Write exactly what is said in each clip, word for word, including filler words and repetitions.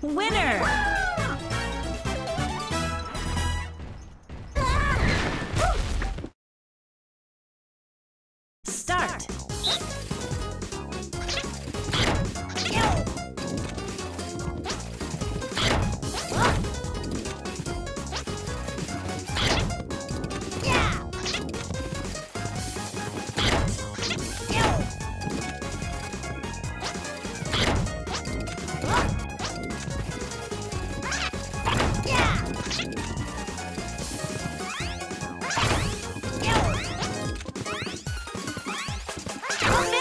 Finish! Winner!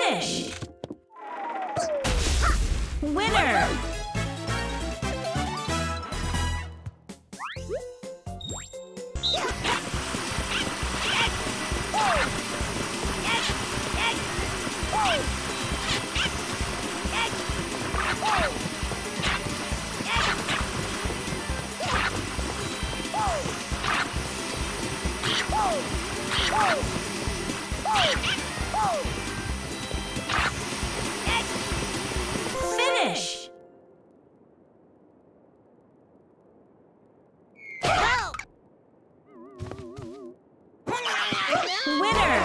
Winner!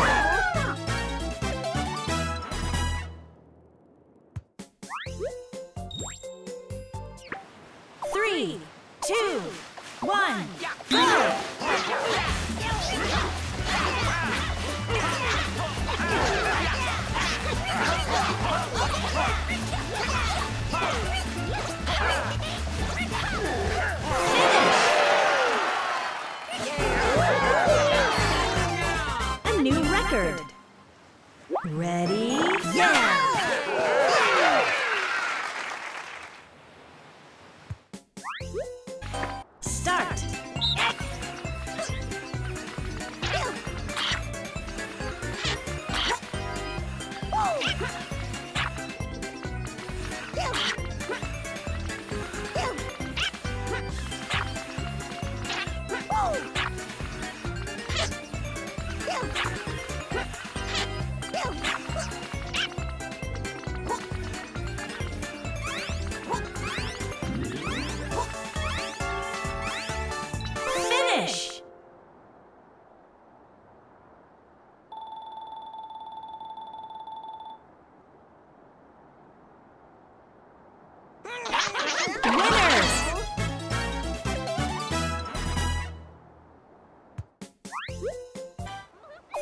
Three, two, one, go! Finish! A new record! Ready? Yeah!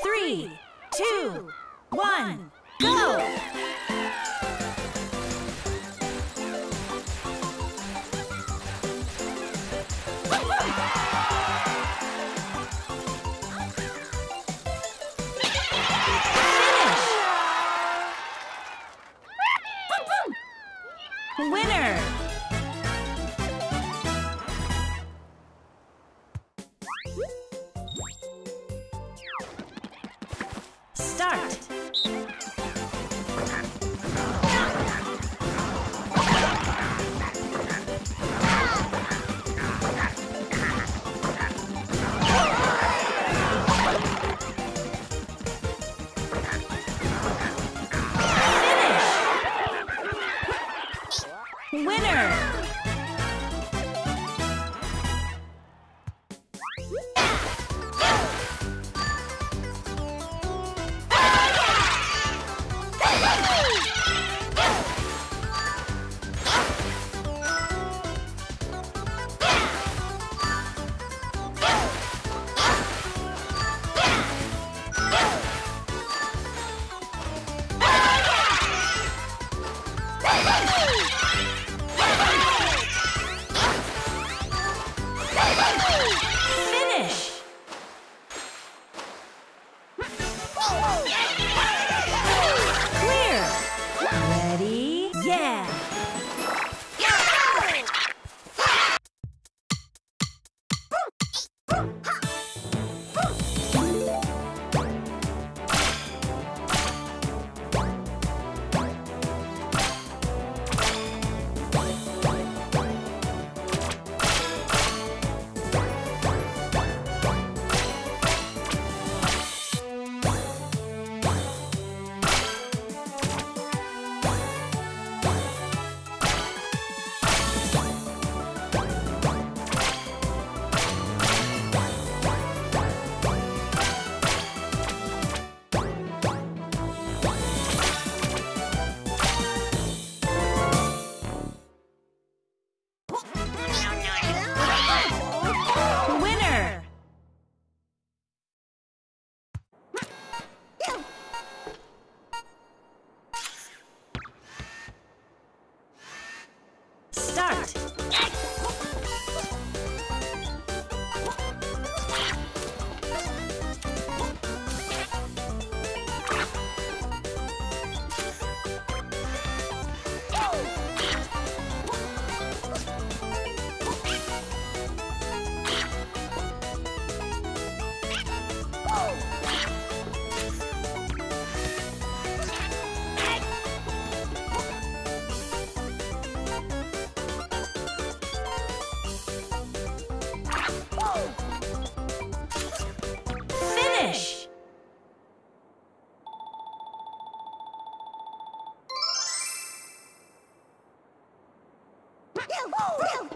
Three, two, one, go! Finish! Winner! Start!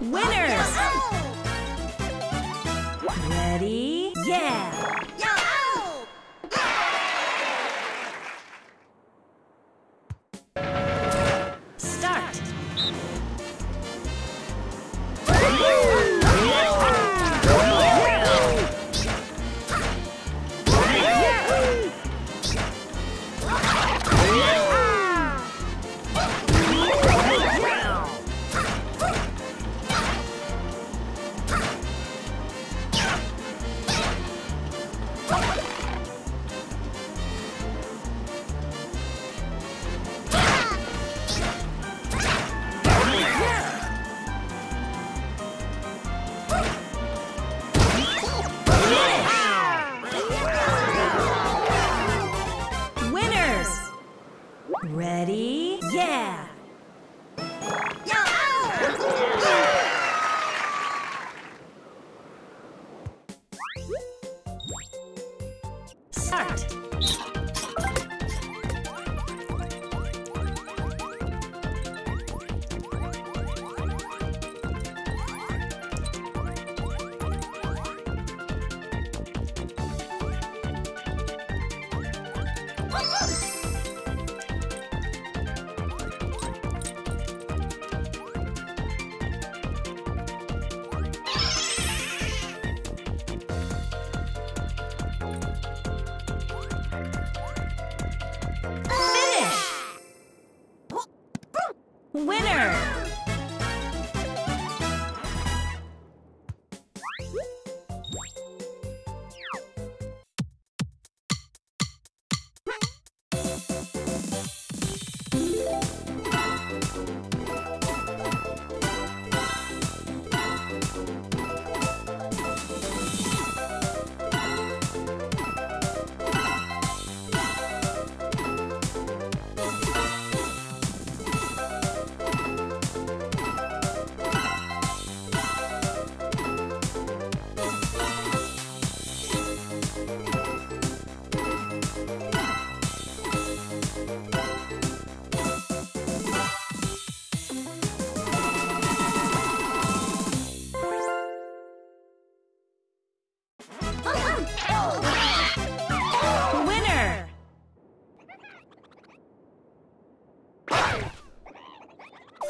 Winners! Ready? Yeah! Start! Ready? Yeah! Start! Winner! Winner!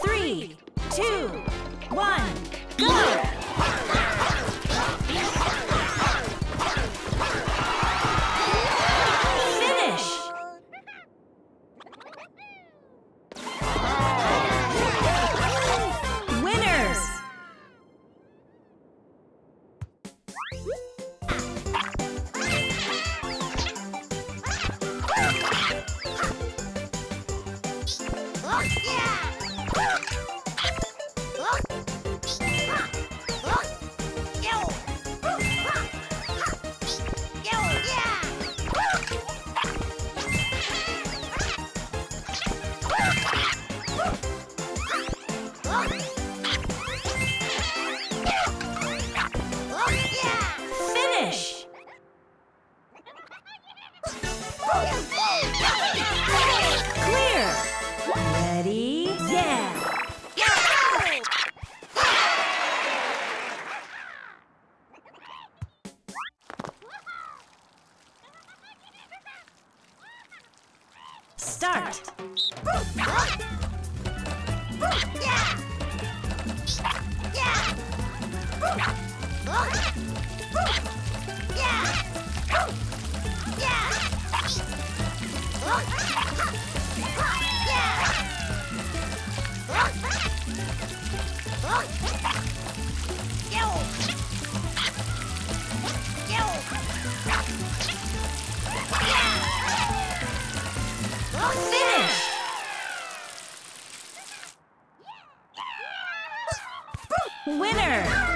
Three, two, one, go! Start! Finish! Winner!